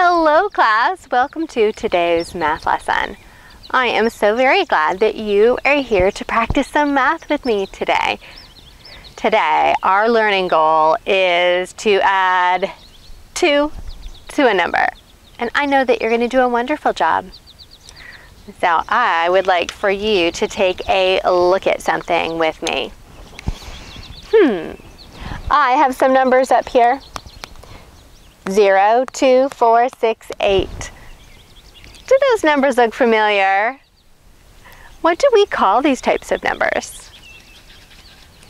Hello class, welcome to today's math lesson. I am so very glad that you are here to practice some math with me today. Today our learning goal is to add 2 to a number, and I know that you're going to do a wonderful job. So I would like for you to take a look at something with me. I have some numbers up here. 0, 2, 4, 6, 8. Do those numbers look familiar? What do we call these types of numbers?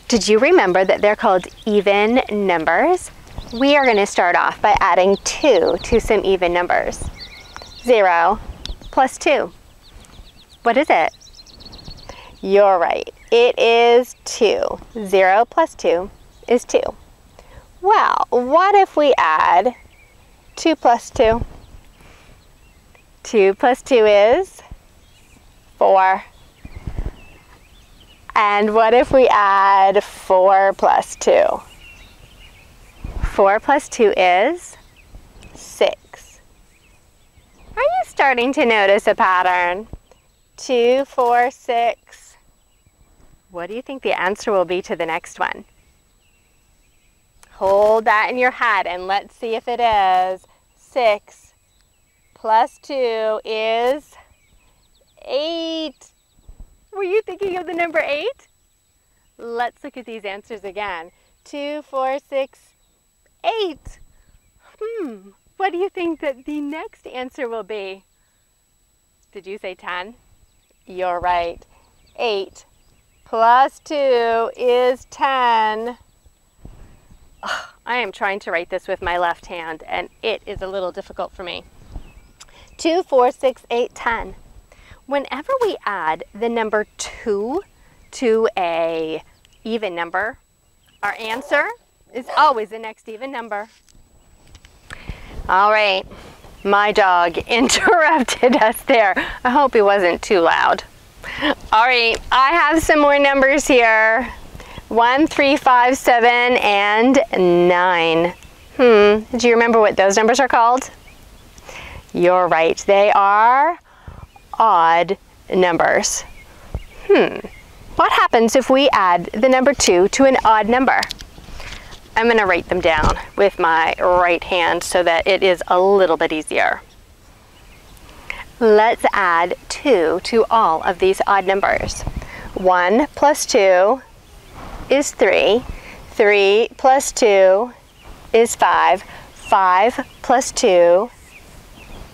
Did you remember that they're called even numbers? We are going to start off by adding 2 to some even numbers. 0 plus 2. What is it? You're right. It is 2. 0 plus 2 is 2. Well, what if we add 2 plus 2? 2 plus 2 is 4. And what if we add 4 plus 2? 4 plus 2 is 6. Are you starting to notice a pattern? 2, 4, 6. What do you think the answer will be to the next one? Hold that in your head and let's see if it is. 6 plus 2 is 8. Were you thinking of the number 8? Let's look at these answers again. 2, 4, 6, 8. What do you think that the next answer will be? Did you say 10? You're right. 8 plus 2 is 10. I am trying to write this with my left hand, and it is a little difficult for me. 2, 4, 6, 8, 10. Whenever we add the number 2 to an even number, our answer is always the next even number. All right, my dog interrupted us there. I hope he wasn't too loud. All right, I have some more numbers here. 1, 3, 5, 7, and 9. Do you remember what those numbers are called? You're right. They are odd numbers. What happens if we add the number 2 to an odd number? I'm going to write them down with my right hand so that it is a little bit easier. Let's add 2 to all of these odd numbers. 1 plus 2 is 3, 3 plus 2 is 5, 5 plus 2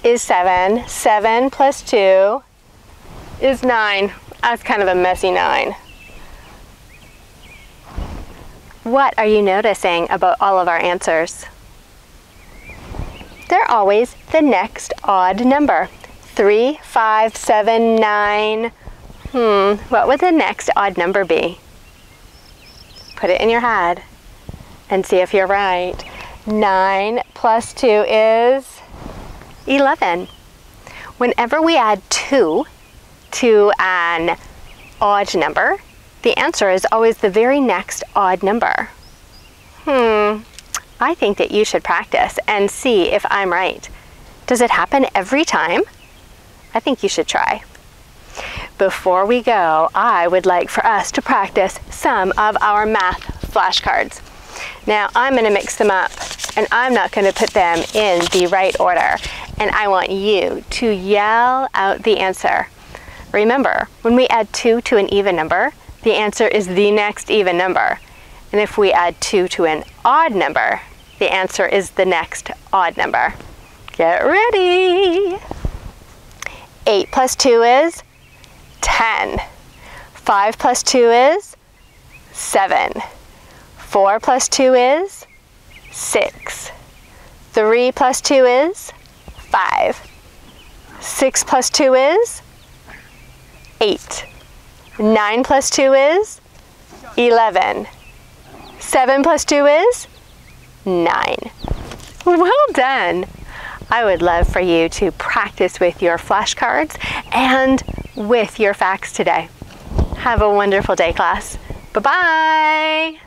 is 7, 7 plus 2 is 9. That's kind of a messy 9. What are you noticing about all of our answers? They're always the next odd number. 3, 5, 7, 9. What would the next odd number be? Put it in your head and see if you're right. 9 plus 2 is 11. Whenever we add 2 to an odd number, the answer is always the very next odd number. I think that you should practice and see if I'm right. Does it happen every time? I think you should try. Before we go, I would like for us to practice some of our math flashcards. Now, I'm going to mix them up, and I'm not going to put them in the right order. And I want you to yell out the answer. Remember, when we add 2 to an even number, the answer is the next even number. And if we add 2 to an odd number, the answer is the next odd number. Get ready! 8 plus 2 is 10. 5 plus 2 is 7. 4 plus 2 is 6. 3 plus 2 is 5. 6 plus 2 is 8. 9 plus 2 is 11. 7 plus 2 is 9. Well done! I would love for you to practice with your flashcards and with your facts today. Have a wonderful day, class. Bye-bye.